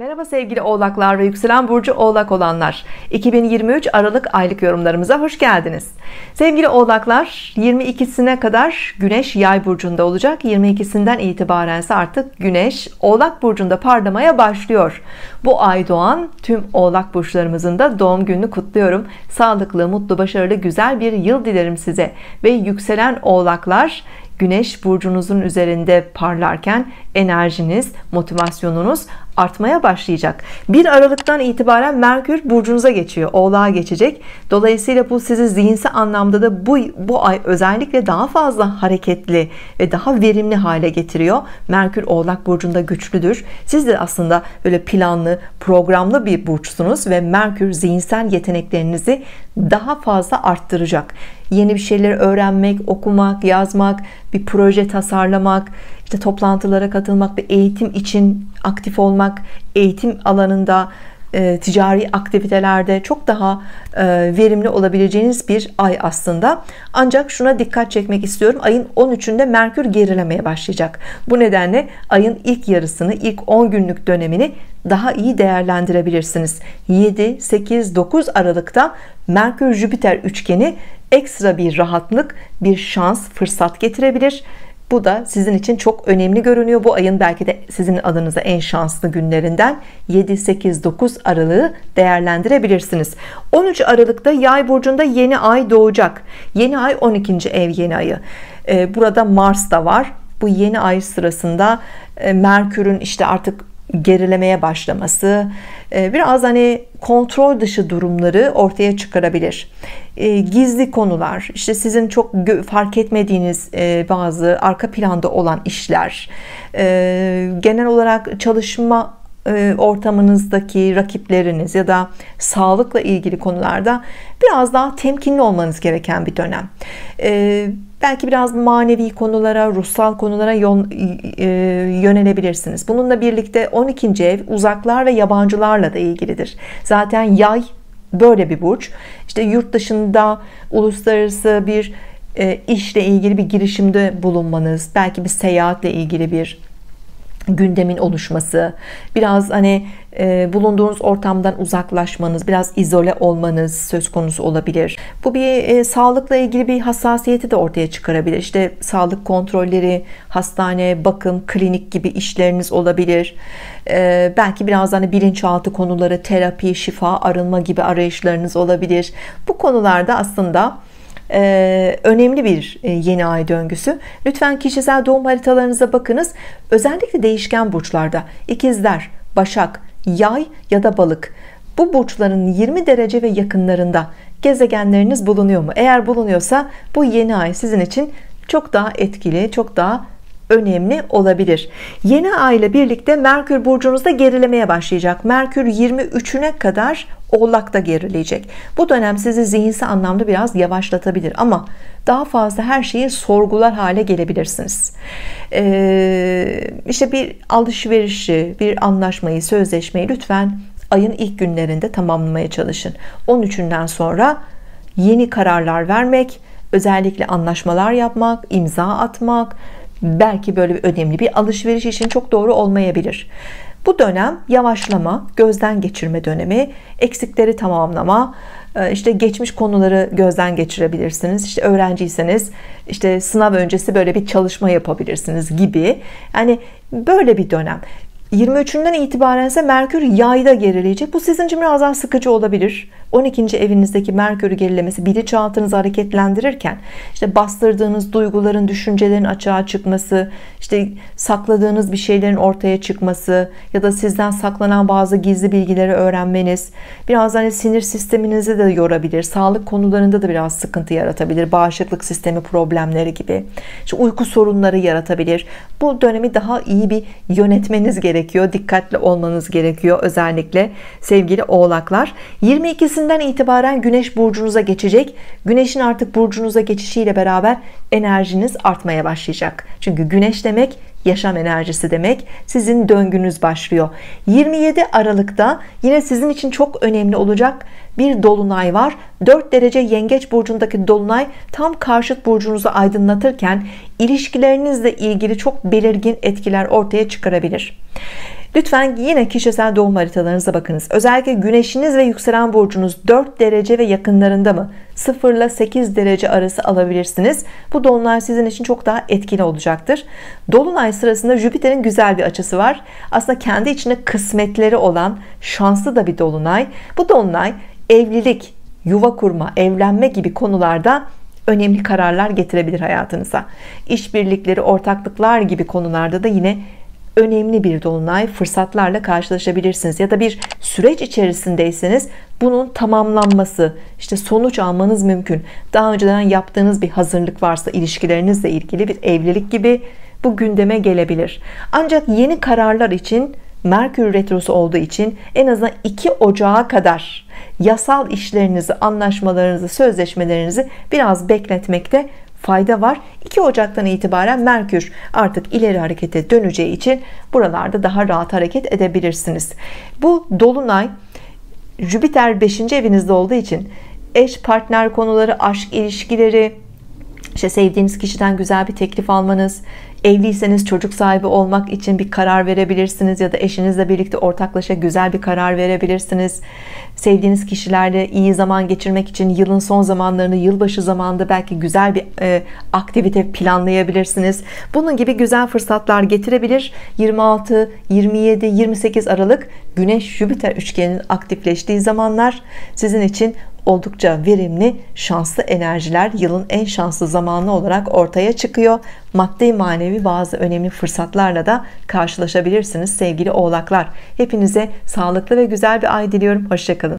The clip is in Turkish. Merhaba sevgili Oğlaklar ve Yükselen Burcu Oğlak olanlar. 2023 Aralık aylık yorumlarımıza hoş geldiniz. Sevgili Oğlaklar, 22'sine kadar Güneş Yay burcunda olacak. 22'sinden itibaren ise artık Güneş Oğlak burcunda parlamaya başlıyor. Bu ay doğan tüm Oğlak burçlarımızın da doğum gününü kutluyorum. Sağlıklı, mutlu, başarılı, güzel bir yıl dilerim size. Ve yükselen Oğlaklar, Güneş burcunuzun üzerinde parlarken enerjiniz, motivasyonunuz artmaya başlayacak. 1 Aralık'tan itibaren Merkür burcunuza geçiyor, Oğlağa geçecek. Dolayısıyla bu sizi zihinsel anlamda da bu ay özellikle daha fazla hareketli ve daha verimli hale getiriyor. Merkür Oğlak burcunda güçlüdür. Siz de aslında böyle planlı, programlı bir burçsunuz ve Merkür zihinsel yeteneklerinizi daha fazla arttıracak. Yeni bir şeyleri öğrenmek, okumak, yazmak, bir proje tasarlamak, işte toplantılara katılmak ve eğitim için aktif olmak, eğitim alanında, ticari aktivitelerde çok daha verimli olabileceğiniz bir ay aslında. Ancak şuna dikkat çekmek istiyorum. Ayın 13'ünde Merkür gerilemeye başlayacak. Bu nedenle ayın ilk yarısını, ilk 10 günlük dönemini daha iyi değerlendirebilirsiniz. 7, 8, 9 Aralık'ta Merkür Jüpiter üçgeni ekstra bir rahatlık, bir şans, fırsat getirebilir. Bu da sizin için çok önemli görünüyor. Bu ayın belki de sizin adınıza en şanslı günlerinden 7-8-9 Aralık'ı değerlendirebilirsiniz. 13 Aralık'ta Yay burcunda yeni ay doğacak. Yeni ay 12. ev yeni ayı. Burada Mars da var. Bu yeni ay sırasında Merkür'ün işte artık gerilemeye başlaması biraz hani kontrol dışı durumları ortaya çıkarabilir. Gizli konular, işte sizin çok fark etmediğiniz bazı arka planda olan işler, genel olarak çalışma ortamınızdaki rakipleriniz ya da sağlıkla ilgili konularda biraz daha temkinli olmanız gereken bir dönem. Belki biraz manevi konulara, ruhsal konulara yönelebilirsiniz. Bununla birlikte 12. ev uzaklar ve yabancılarla da ilgilidir. Zaten Yay böyle bir burç. İşte yurt dışında uluslararası bir işle ilgili bir girişimde bulunmanız, belki bir seyahatle ilgili bir gündemin oluşması, biraz hani bulunduğunuz ortamdan uzaklaşmanız, biraz izole olmanız söz konusu olabilir. Bu bir sağlıkla ilgili bir hassasiyeti de ortaya çıkarabilir. İşte sağlık kontrolleri, hastane, bakım, klinik gibi işleriniz olabilir. Belki biraz hani bilinçaltı konuları, terapi, şifa, arınma gibi arayışlarınız olabilir. Bu konularda aslında önemli bir yeni ay döngüsü. Lütfen kişisel doğum haritalarınıza bakınız. Özellikle değişken burçlarda İkizler, Başak, Yay ya da Balık, bu burçların 20 derece ve yakınlarında gezegenleriniz bulunuyor mu? Eğer bulunuyorsa bu yeni ay sizin için çok daha etkili, çok daha önemli olabilir. Yeni ay ile birlikte Merkür burcunuzda gerilemeye başlayacak. Merkür 23'üne kadar Oğlak'ta gerileyecek. Bu dönem sizi zihinsel anlamda biraz yavaşlatabilir ama daha fazla her şeyi sorgular hale gelebilirsiniz. İşte bir alışverişi, bir anlaşmayı, sözleşmeyi lütfen ayın ilk günlerinde tamamlamaya çalışın. 13'ünden sonra yeni kararlar vermek, özellikle anlaşmalar yapmak, imza atmak, belki böyle bir önemli bir alışveriş için çok doğru olmayabilir. Bu dönem yavaşlama, gözden geçirme dönemi, eksikleri tamamlama, işte geçmiş konuları gözden geçirebilirsiniz. İşte öğrenciyseniz işte sınav öncesi böyle bir çalışma yapabilirsiniz gibi. Yani böyle bir dönem. 23'ünden itibaren ise Merkür Yay'da gerileyecek. Bu sizin için biraz daha sıkıcı olabilir. 12. evinizdeki Merkür'ü gerilemesi bilinçaltınızı hareketlendirirken işte bastırdığınız duyguların, düşüncelerin açığa çıkması, işte sakladığınız bir şeylerin ortaya çıkması ya da sizden saklanan bazı gizli bilgileri öğrenmeniz biraz hani sinir sisteminizi de yorabilir. Sağlık konularında da biraz sıkıntı yaratabilir. Bağışıklık sistemi problemleri gibi. İşte uyku sorunları yaratabilir. Bu dönemi daha iyi bir yönetmeniz gerekiyor. Dikkatli olmanız gerekiyor özellikle sevgili Oğlaklar. 22'sinden itibaren Güneş burcunuza geçecek. Güneşin artık burcunuza geçişiyle beraber enerjiniz artmaya başlayacak. Çünkü Güneş demek yaşam enerjisi demek. Sizin döngünüz başlıyor. 27 Aralık'ta yine sizin için çok önemli olacak bir dolunay var. 4 derece Yengeç burcundaki dolunay tam karşıt burcunuzu aydınlatırken ilişkilerinizle ilgili çok belirgin etkiler ortaya çıkarabilir. Lütfen yine kişisel doğum haritalarınıza bakınız. Özellikle güneşiniz ve yükselen burcunuz 4 derece ve yakınlarında mı? 0 ile 8 derece arası alabilirsiniz. Bu dolunay sizin için çok daha etkili olacaktır. Dolunay sırasında Jüpiter'in güzel bir açısı var. Aslında kendi içinde kısmetleri olan şanslı da bir dolunay. Bu dolunay evlilik, yuva kurma, evlenme gibi konularda önemli kararlar getirebilir hayatınıza. İşbirlikleri, ortaklıklar gibi konularda da yine önemli bir dolunay, fırsatlarla karşılaşabilirsiniz. Ya da bir süreç içerisindeyseniz bunun tamamlanması, işte sonuç almanız mümkün. Daha önceden yaptığınız bir hazırlık varsa ilişkilerinizle ilgili bir evlilik gibi bu gündeme gelebilir. Ancak yeni kararlar için Merkür retrosu olduğu için en azından 2 Ocağı kadar yasal işlerinizi, anlaşmalarınızı, sözleşmelerinizi biraz bekletmekte fayda var. 2 Ocak'tan itibaren Merkür artık ileri harekete döneceği için buralarda daha rahat hareket edebilirsiniz. Bu dolunay Jüpiter 5. evinizde olduğu için eş, partner konuları, aşk ilişkileri, İşte sevdiğiniz kişiden güzel bir teklif almanız, evliyseniz çocuk sahibi olmak için bir karar verebilirsiniz ya da eşinizle birlikte ortaklaşa güzel bir karar verebilirsiniz. Sevdiğiniz kişilerle iyi zaman geçirmek için yılın son zamanlarını, yılbaşı zamanında belki güzel bir aktivite planlayabilirsiniz. Bunun gibi güzel fırsatlar getirebilir. 26, 27, 28 Aralık Güneş-Jüpiter üçgeninin aktifleştiği zamanlar sizin için oldukça verimli, şanslı enerjiler, yılın en şanslı zamanı olarak ortaya çıkıyor. Maddi manevi bazı önemli fırsatlarla da karşılaşabilirsiniz sevgili oğlaklar. Hepinize sağlıklı ve güzel bir ay diliyorum. Hoşça kalın.